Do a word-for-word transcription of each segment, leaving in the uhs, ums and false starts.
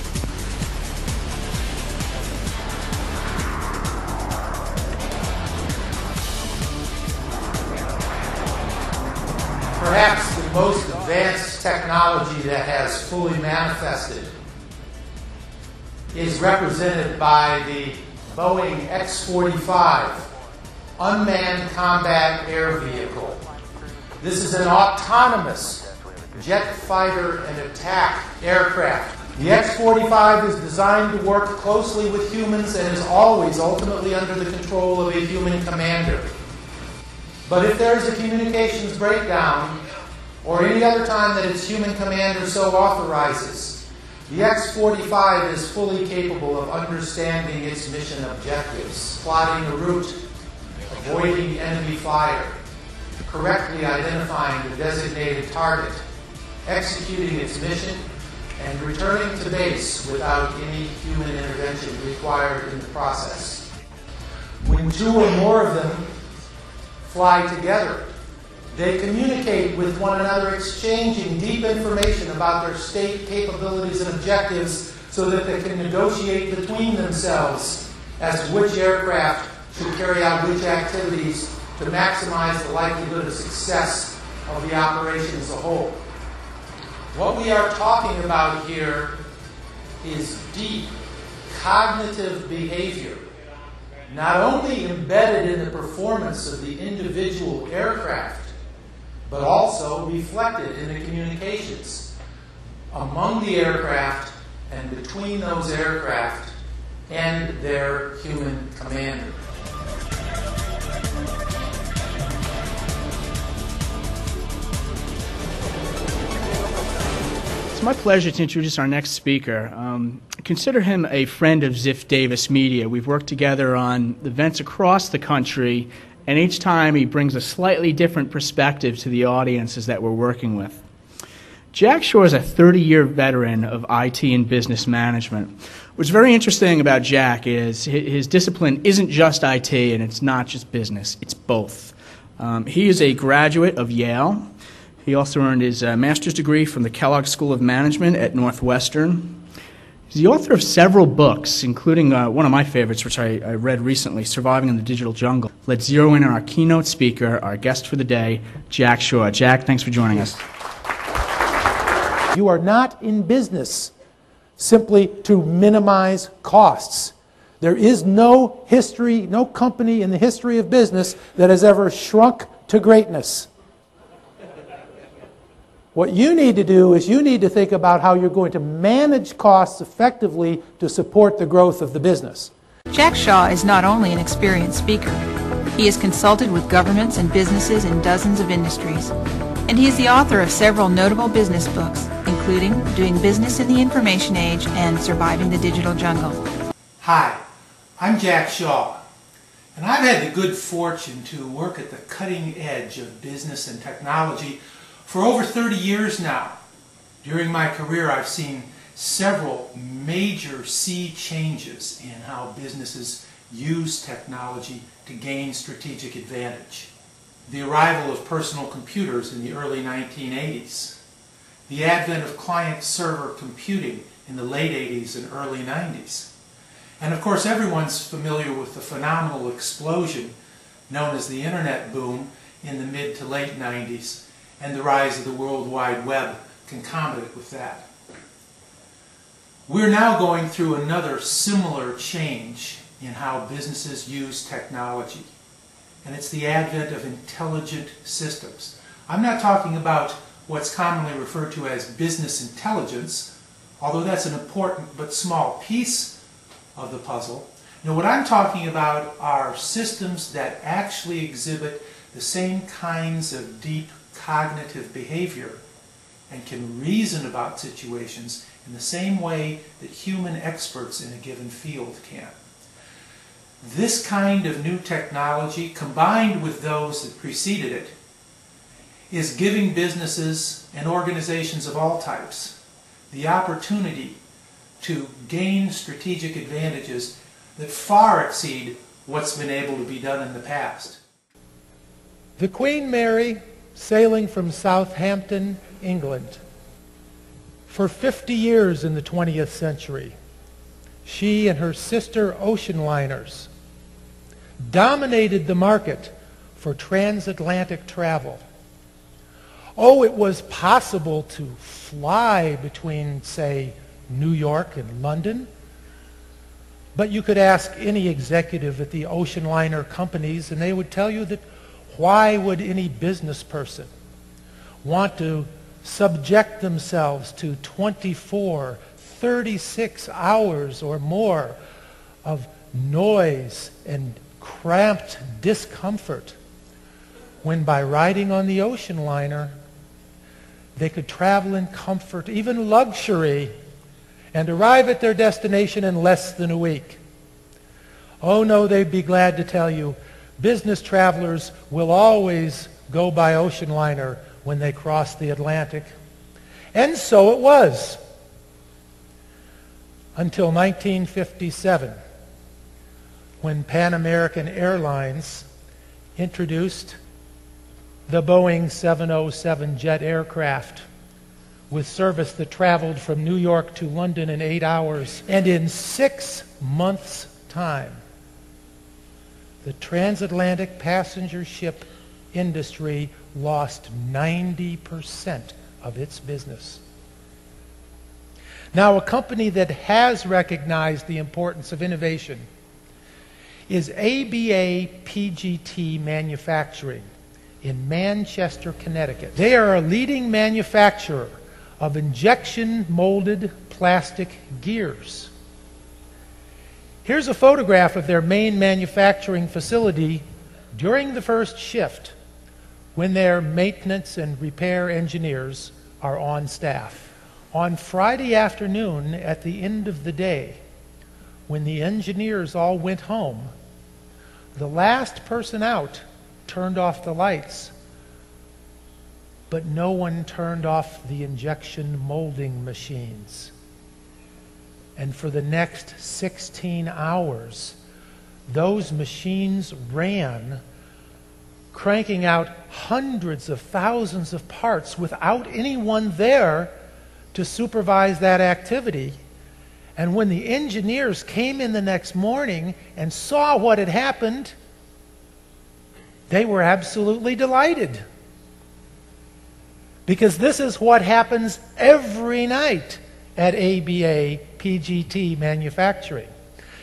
good. Perhaps the most advanced technology that has fully manifested is represented by the Boeing X forty-five unmanned combat air vehicle. This is an autonomous jet fighter and attack aircraft. The X forty-five is designed to work closely with humans and is always ultimately under the control of a human commander. But if there is a communications breakdown, or any other time that its human commander so authorizes, the X forty-five is fully capable of understanding its mission objectives, plotting a route, avoiding enemy fire, correctly identifying the designated target, executing its mission, and returning to base without any human intervention required in the process. When two or more of them fly together, they communicate with one another, exchanging deep information about their state, capabilities, and objectives so that they can negotiate between themselves as to which aircraft should carry out which activities to maximize the likelihood of success of the operation as a whole. What we are talking about here is deep cognitive behavior, not only embedded in the performance of the individual aircraft, but also reflected in the communications among the aircraft and between those aircraft and their human commander. It's my pleasure to introduce our next speaker. Um, Consider him a friend of Ziff Davis Media. We've worked together on events across the country, and each time he brings a slightly different perspective to the audiences that we're working with. Jack Shaw is a thirty-year veteran of I T and business management. What's very interesting about Jack is his discipline isn't just I T and it's not just business, it's both. Um, he is a graduate of Yale. He also earned his uh, master's degree from the Kellogg School of Management at Northwestern. He's the author of several books, including uh, one of my favorites, which I, I read recently, Surviving in the Digital Jungle. Let's zero in on our keynote speaker, our guest for the day, Jack Shaw. Jack, thanks for joining us. You are not in business simply to minimize costs. There is no history, no company in the history of business that has ever shrunk to greatness. What you need to do is you need to think about how you're going to manage costs effectively to support the growth of the business. Jack Shaw is not only an experienced speaker, he has consulted with governments and businesses in dozens of industries. And he is the author of several notable business books, including Doing Business in the Information Age and Surviving the Digital Jungle. Hi, I'm Jack Shaw, and I've had the good fortune to work at the cutting edge of business and technology for over thirty years now. During my career, I've seen several major sea changes in how businesses use technology to gain strategic advantage. The arrival of personal computers in the early nineteen eighties, the advent of client-server computing in the late eighties and early nineties, and of course everyone's familiar with the phenomenal explosion known as the internet boom in the mid to late nineties, and the rise of the World Wide Web concomitant with that. We're now going through another similar change in how businesses use technology, and it's the advent of intelligent systems. I'm not talking about what's commonly referred to as business intelligence, although that's an important but small piece of the puzzle. Now, what I'm talking about are systems that actually exhibit the same kinds of deep cognitive behavior and can reason about situations in the same way that human experts in a given field can. This kind of new technology, combined with those that preceded it, is giving businesses and organizations of all types the opportunity to gain strategic advantages that far exceed what's been able to be done in the past. The Queen Mary, sailing from Southampton, England, For fifty years in the twentieth century, she and her sister ocean liners dominated the market for transatlantic travel. Oh, it was possible to fly between, say, New York and London, but you could ask any executive at the ocean liner companies and they would tell you that why would any business person want to subject themselves to twenty-four, thirty-six hours or more of noise and cramped discomfort when by riding on the ocean liner they could travel in comfort, even luxury, and arrive at their destination in less than a week. Oh no, they'd be glad to tell you, business travelers will always go by ocean liner when they cross the Atlantic. And so it was, until nineteen fifty-seven, when Pan American Airlines introduced the Boeing seven oh seven jet aircraft, with service that traveled from New York to London in eight hours. And in six months' time, the transatlantic passenger ship industry lost ninety percent of its business. Now, a company that has recognized the importance of innovation is A B A P G T Manufacturing in Manchester, Connecticut. They are a leading manufacturer of injection molded plastic gears. Here's a photograph of their main manufacturing facility during the first shift when their maintenance and repair engineers are on staff. On Friday afternoon at the end of the day, when the engineers all went home, the last person out turned off the lights, but no one turned off the injection molding machines. And for the next sixteen hours, those machines ran, cranking out hundreds of thousands of parts without anyone there to supervise that activity. And when the engineers came in the next morning and saw what had happened, they were absolutely delighted. Because this is what happens every night at A B A P G T Manufacturing.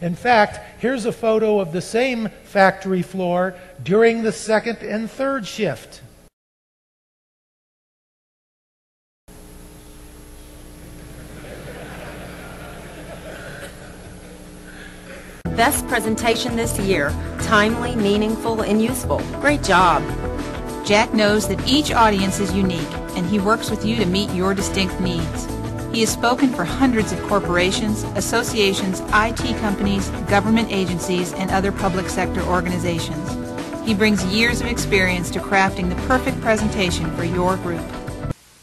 In fact, here's a photo of the same factory floor during the second and third shift. Best presentation this year. Timely, meaningful, and useful. Great job. Jack knows that each audience is unique, and he works with you to meet your distinct needs. He has spoken for hundreds of corporations, associations, I T companies, government agencies, and other public sector organizations. He brings years of experience to crafting the perfect presentation for your group.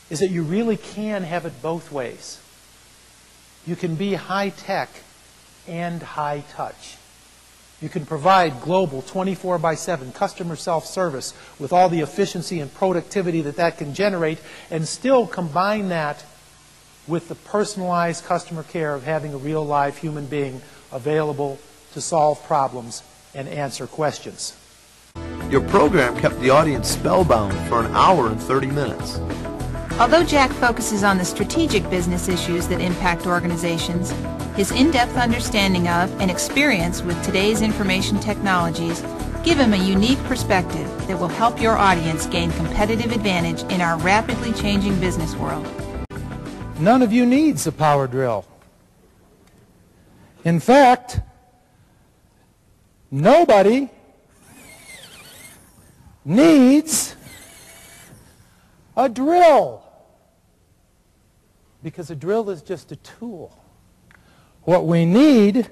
Is that you really can have it both ways. You can be high-tech and high touch. You can provide global twenty-four by seven customer self-service with all the efficiency and productivity that that can generate, and still combine that with the personalized customer care of having a real live human being available to solve problems and answer questions. Your program kept the audience spellbound for an hour and thirty minutes. Although Jack focuses on the strategic business issues that impact organizations, his in-depth understanding of and experience with today's information technologies give him a unique perspective that will help your audience gain competitive advantage in our rapidly changing business world. None of you needs a power drill. In fact, nobody needs a drill, because a drill is just a tool. What we need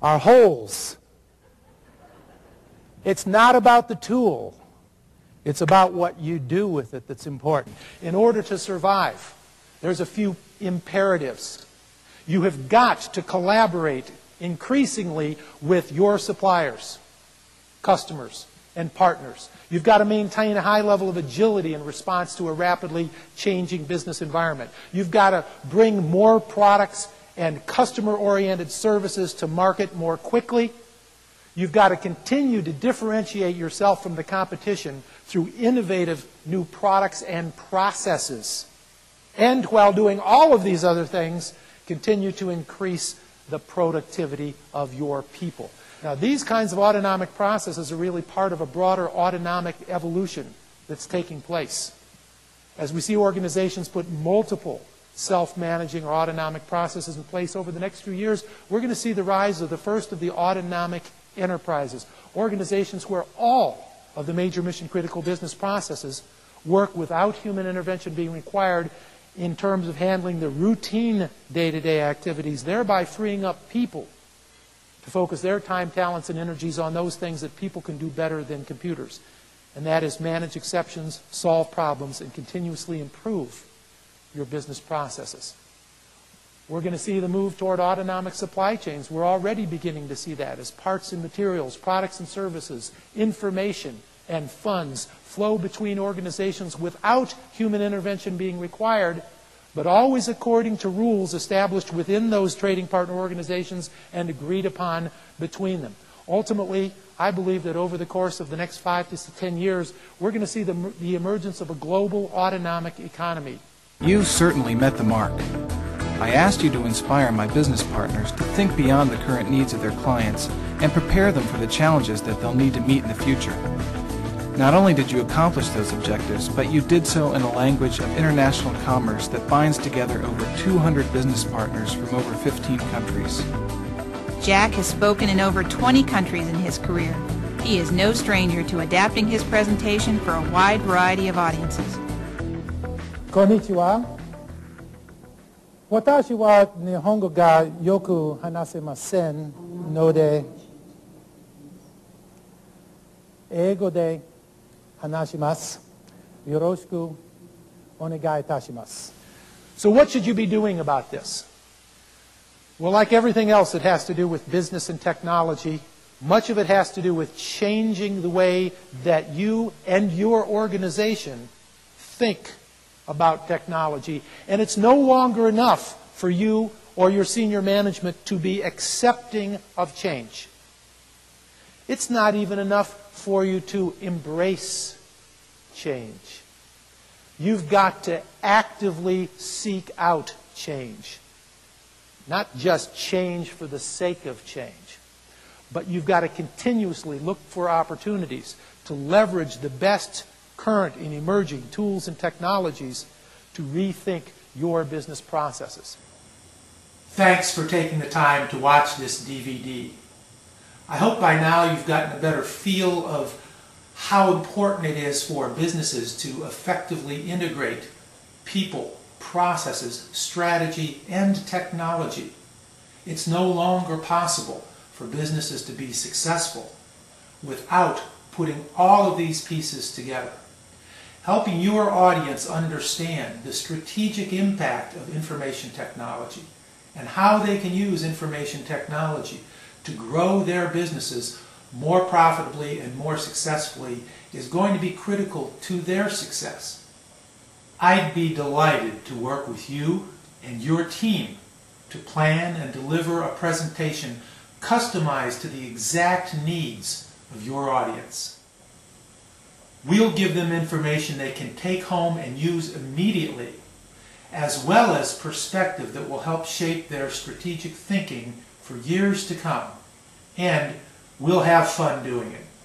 are holes. It's not about the tool. It's about what you do with it that's important. In order to survive, there's a few imperatives. You have got to collaborate increasingly with your suppliers, customers, and partners. You've got to maintain a high level of agility in response to a rapidly changing business environment. You've got to bring more products and customer-oriented services to market more quickly. You've got to continue to differentiate yourself from the competition through innovative new products and processes. And while doing all of these other things, continue to increase the productivity of your people. Now, these kinds of autonomic processes are really part of a broader autonomic evolution that's taking place. As we see organizations put multiple self-managing or autonomic processes in place over the next few years, we're going to see the rise of the first of the autonomic enterprises, organizations where all of the major mission-critical business processes work without human intervention being required in terms of handling the routine day-to-day activities, thereby freeing up people to focus their time, talents, and energies on those things that people can do better than computers. And that is manage exceptions, solve problems, and continuously improve your business processes. We're going to see the move toward autonomic supply chains. We're already beginning to see that as parts and materials, products and services, information and funds flow between organizations without human intervention being required, but always according to rules established within those trading partner organizations and agreed upon between them. Ultimately, I believe that over the course of the next five to ten years, we're going to see the, the emergence of a global autonomic economy. You've certainly met the mark. I asked you to inspire my business partners to think beyond the current needs of their clients and prepare them for the challenges that they'll need to meet in the future. Not only did you accomplish those objectives, but you did so in a language of international commerce that binds together over two hundred business partners from over fifteen countries. Jack has spoken in over twenty countries in his career. He is no stranger to adapting his presentation for a wide variety of audiences. Konnichiwa. Watashi wa Nihongo ga yoku hanasemasen no de eigo de hanashimasu. Yoroshiku onegai itashimasu. So what should you be doing about this? Well, like everything else that has to do with business and technology, much of it has to do with changing the way that you and your organization think about technology. And it's no longer enough for you or your senior management to be accepting of change. It's not even enough for you to embrace change. You've got to actively seek out change. Not just change for the sake of change, but you've got to continuously look for opportunities to leverage the best current and emerging tools and technologies to rethink your business processes. Thanks for taking the time to watch this D V D. I hope by now you've gotten a better feel of how important it is for businesses to effectively integrate people, processes, strategy, and technology. It's no longer possible for businesses to be successful without putting all of these pieces together. Helping your audience understand the strategic impact of information technology and how they can use information technology to grow their businesses more profitably and more successfully is going to be critical to their success. I'd be delighted to work with you and your team to plan and deliver a presentation customized to the exact needs of your audience. We'll give them information they can take home and use immediately, as well as perspective that will help shape their strategic thinking for years to come, and we'll have fun doing it.